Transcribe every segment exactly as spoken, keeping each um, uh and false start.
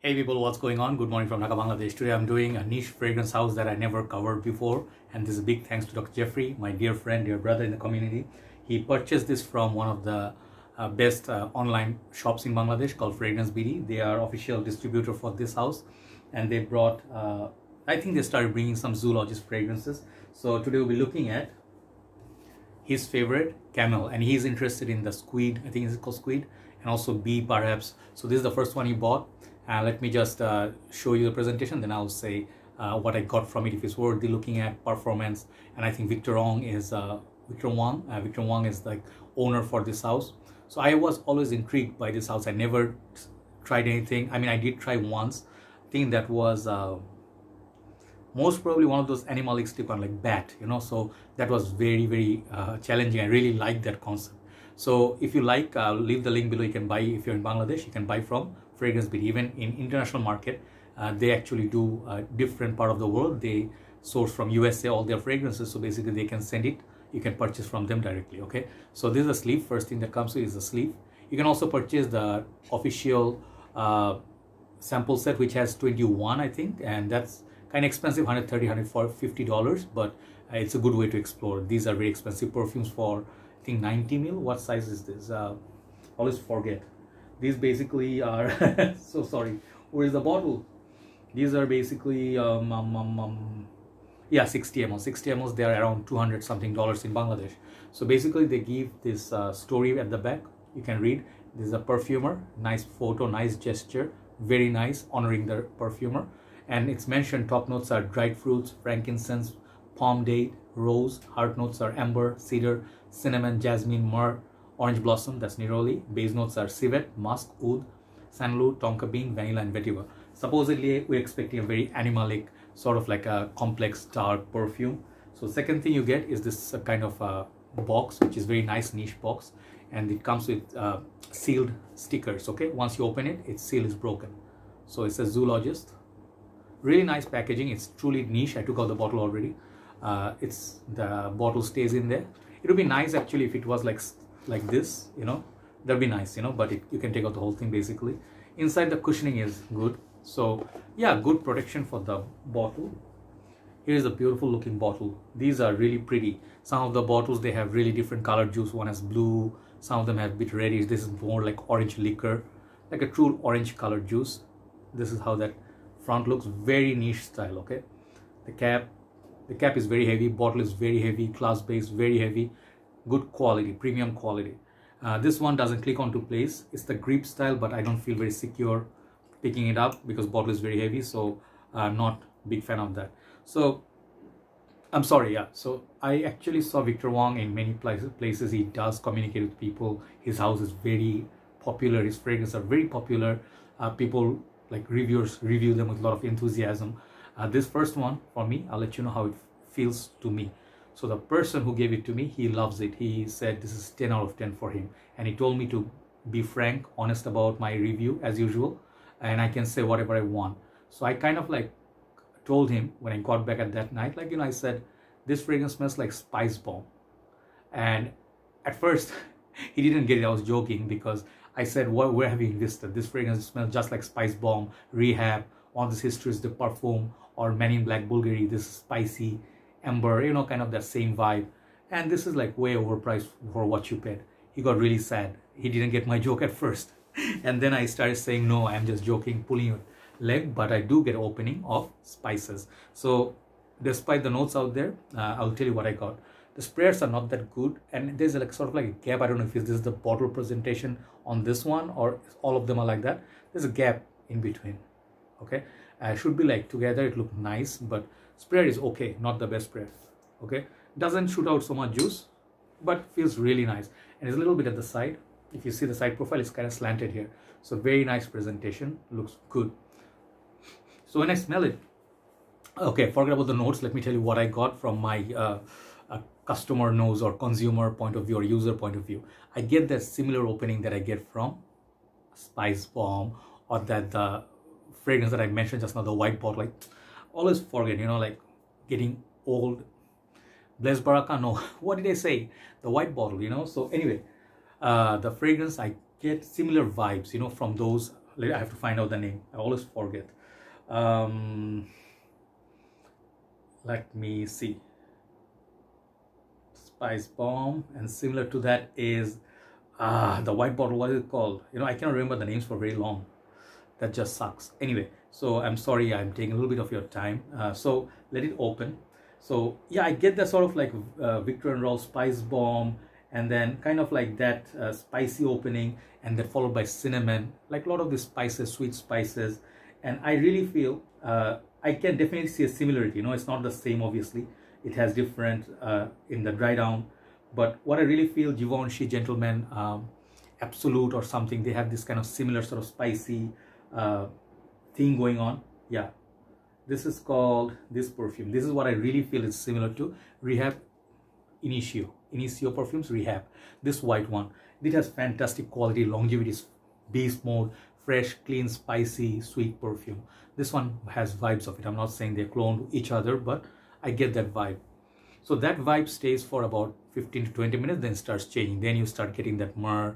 Hey people, what's going on? Good morning from Dhaka, Bangladesh. Today I'm doing a niche fragrance house that I never covered before, and this is a big thanks to Doctor Jeffrey, my dear friend, dear brother in the community. He purchased this from one of the uh, best uh, online shops in Bangladesh called Fragrance B D. They are official distributor for this house, and they brought, uh, I think they started bringing some Zoologist fragrances. So today we'll be looking at his favorite, Camel, and he's interested in the squid, I think it's called squid, and also bee perhaps. So this is the first one he bought. Uh, let me just uh, show you the presentation, then I'll say uh, what I got from it, if it's worthy looking at performance. And I think Victor Wong is uh, Victor Wong. Uh, Victor Wong is the owner for this house. So I was always intrigued by this house. I never tried anything. I mean, I did try once. I think that was uh, most probably one of those animalistic one, like bat, you know. So that was very, very uh, challenging. I really liked that concept. So if you like, I'll leave the link below. You can buy, if you're in Bangladesh, you can buy from Fragrance B D. Even in international market, uh, they actually do a different part of the world. They source from U S A all their fragrances. So basically they can send it. You can purchase from them directly. Okay. So this is a sleeve. First thing that comes with is a sleeve. You can also purchase the official uh, sample set, which has twenty-one, I think. And that's kind of expensive, one hundred thirty, one hundred fifty dollars. But uh, it's a good way to explore. These are very expensive perfumes for I think ninety mil. What size is this? Uh, always forget. These basically are so sorry. Where is the bottle? These are basically um, um, um, um yeah, sixty milliliters. sixty milliliters. They are around two hundred something dollars in Bangladesh. So basically, they give this uh, story at the back. You can read. This is a perfumer. Nice photo. Nice gesture. Very nice, honoring the perfumer. And it's mentioned. Top notes are dried fruits, frankincense, palm date, rose. Heart notes are amber, cedar, cinnamon, jasmine, myrrh, orange blossom, that's neroli. Base notes are civet, musk, oud, sandalwood, tonka bean, vanilla, and vetiver. Supposedly, we're expecting a very animalic, sort of like a complex, dark perfume. So second thing you get is this kind of a box, which is very nice niche box. And it comes with uh, sealed stickers, okay? Once you open it, its seal is broken. So it's a Zoologist. Really nice packaging. It's truly niche. I took out the bottle already. Uh, it's the bottle stays in there. It would be nice actually if it was like like this, you know, that'd be nice, you know, but it, you can take out the whole thing basically. Inside the cushioning is good. So yeah, good protection for the bottle. Here is a beautiful looking bottle. These are really pretty. Some of the bottles, they have really different color juice. One has blue, some of them have a bit reddish. This is more like orange liquor, like a true orange colored juice. This is how that front looks. Very niche style, okay? The cap. The cap is very heavy, bottle is very heavy, glass base very heavy, good quality, premium quality. Uh, this one doesn't click onto place. It's the grip style, but I don't feel very secure picking it up because bottle is very heavy. So I'm uh, not big fan of that. So I'm sorry. Yeah. So I actually saw Victor Wong in many places. Places he does communicate with people. His house is very popular. His fragrances are very popular. Uh, people like reviewers review them with a lot of enthusiasm. Uh, this first one for me, I'll let you know how it feels to me. So the person who gave it to me, he loves it. He said this is ten out of ten for him. And he told me to be frank, honest about my review as usual. And I can say whatever I want. So I kind of like told him when I got back at that night, like, you know, I said, this fragrance smells like spice bomb. And at first he didn't get it. I was joking because I said, well, where have you invested? This fragrance smells just like spice bomb, rehab, all this history is the perfume. Or Men in Black Bulgari, this is spicy, amber, you know, kind of that same vibe. And this is like way overpriced for what you paid. He got really sad. He didn't get my joke at first. And then I started saying, no, I'm just joking, pulling your leg, but I do get opening of spices. So despite the notes out there, uh, I'll tell you what I got. The sprayers are not that good. And there's like sort of like a gap. I don't know if this is the bottle presentation on this one or all of them are like that. There's a gap in between. Okay, uh, should be like together, it looked nice, but sprayer is okay, not the best sprayer. Okay, doesn't shoot out so much juice, but feels really nice. And it's a little bit at the side. If you see the side profile, it's kind of slanted here. So very nice presentation, looks good. So when I smell it, okay, forget about the notes. Let me tell you what I got from my uh, uh, customer nose or consumer point of view or user point of view. I get that similar opening that I get from Spice Bomb or that the fragrance that I mentioned just now, the white bottle. Like, always forget, you know, like getting old. Bless Baraka, no, what did I say? The white bottle, you know. So anyway, uh, the fragrance, I get similar vibes, you know, from those later I have to find out the name. I always forget. Um, let me see. Spice bomb, and similar to that is ah the white bottle. What is it called? You know, I cannot remember the names for very long. That just sucks. Anyway, so I'm sorry I'm taking a little bit of your time. Uh, so let it open. So yeah, I get that sort of like uh, Victor and Rolf spice bomb, and then kind of like that uh, spicy opening, and then followed by cinnamon, like a lot of the spices, sweet spices. And I really feel uh, I can definitely see a similarity. You know, it's not the same, obviously. It has different uh, in the dry down. But what I really feel, Givenchy Gentlemen, um, Absolute or something, they have this kind of similar sort of spicy uh, thing going on. Yeah, this is called, this perfume, this is what I really feel is similar to Rehab Initio. Initio Perfumes Rehab, this white one. It has fantastic quality, longevity, base mode, fresh, clean, spicy, sweet perfume. This one has vibes of it. I'm not saying they clone each other, but I get that vibe. So that vibe stays for about fifteen to twenty minutes, then starts changing. Then you start getting that myrrh,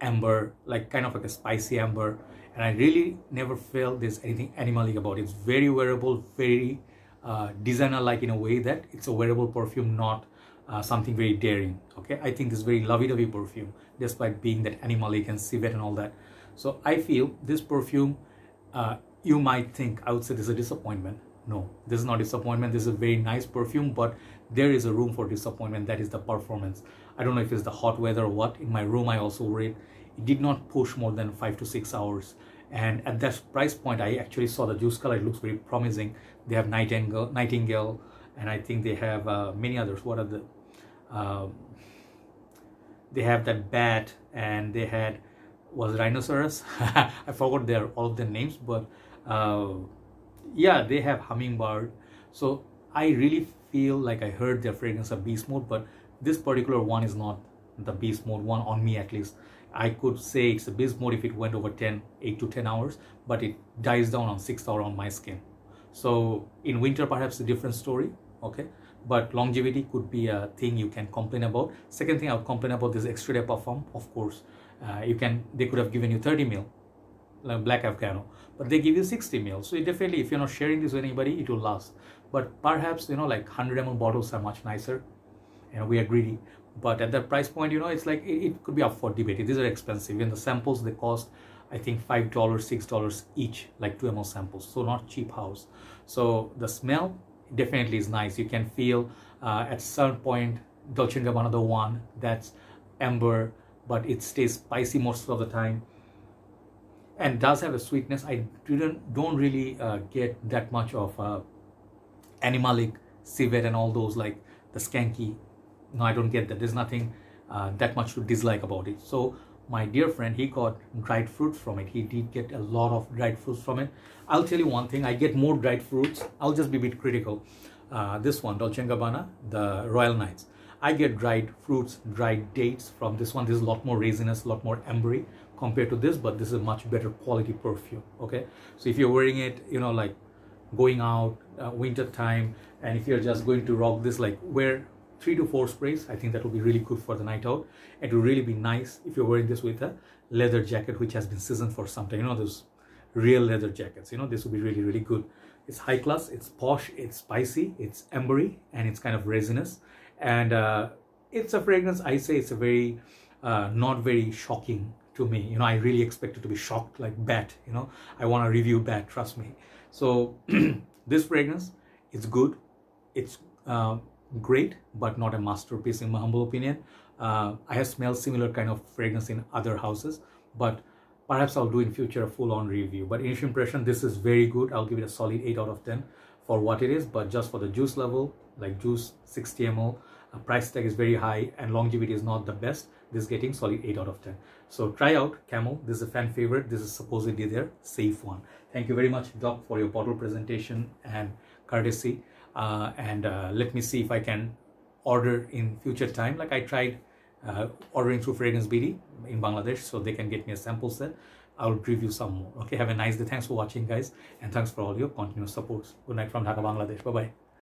amber, like kind of like a spicy amber. And I really never felt there's anything animalic about it. It's very wearable, very uh, designer-like in a way that it's a wearable perfume, not Uh, something very daring. Okay, I think this is very lovey-dovey perfume, despite being that animalic and civet and all that. So I feel this perfume, uh, you might think, I would say this is a disappointment. No, this is not disappointment. This is a very nice perfume, but there is a room for disappointment. That is the performance. I don't know if it's the hot weather or what. In my room, I also wore it. It did not push more than five to six hours. And at that price point, I actually saw the juice color. It looks very promising. They have Nightingale, Nightingale, and I think they have uh, many others. What are the Um, they have that bat, and they had was rhinoceros. I forgot their all of the names, but uh, yeah, they have hummingbird. So I really feel like I heard their fragrance of beast mode, but this particular one is not the beast mode one on me, at least. I could say it's a beast mode if it went over ten, eight to ten hours, but it dies down on sixth hour on my skin. So in winter, perhaps a different story. Okay. But longevity could be a thing you can complain about. Second thing I would complain about is extra day perfume. Of course, uh, you can. They could have given you thirty mil, like Black Afghano, but they give you sixty mil. So it definitely, if you're not sharing this with anybody, it will last. But perhaps, you know, like one hundred milliliter bottles are much nicer, and we are greedy. But at that price point, you know, it's like it, it could be up for debate. These are expensive. Even the samples, they cost, I think, five dollars, six dollars each, like two milliliter samples. So not cheap house. So the smell definitely is nice. You can feel uh, at some point Dolce and Gabbana, the one that's amber, but it stays spicy most of the time and does have a sweetness. I didn't don't really uh, get that much of uh, animalic civet and all those, like the skanky. No, I don't get that. There's nothing uh, that much to dislike about it. So my dear friend, he got dried fruits from it. He did get a lot of dried fruits from it. I'll tell you one thing, I get more dried fruits. I'll just be a bit critical. Uh, this one, Dolce and Gabbana, the Royal Knights. I get dried fruits, dried dates from this one. This is a lot more resinous, a lot more ambery compared to this, but this is a much better quality perfume, okay? So if you're wearing it, you know, like going out, uh, winter time, and if you're just going to rock this, like wear three to four sprays, I think that will be really good for the night out. It will really be nice if you're wearing this with a leather jacket, which has been seasoned for some time. You know, those real leather jackets, you know, this will be really, really good. It's high class, it's posh, it's spicy, it's ambery, and it's kind of resinous. And uh, it's a fragrance, I say it's a very, uh, not very shocking to me. You know, I really expect it to be shocked like Bat, you know. I want to review Bat, trust me. So this fragrance, it's good, it's uh, great, but not a masterpiece in my humble opinion. uh, I have smelled similar kind of fragrance in other houses, but perhaps I'll do in future a full-on review. But initial impression, this is very good. I'll give it a solid eight out of ten for what it is. But just for the juice level, like juice sixty milliliters, uh, price tag is very high and longevity is not the best, this is getting solid eight out of ten. So try out Camel. This is a fan favorite. This is supposedly their safe one. Thank you very much, Doc, for your bottle presentation and courtesy. Uh, and uh, let me see if I can order in future time. Like I tried uh, ordering through Fragrance B D in Bangladesh, so they can get me a sample set. I'll review some more. Okay, have a nice day. Thanks for watching, guys, and thanks for all your continuous support. Good night from Dhaka, Bangladesh. Bye bye.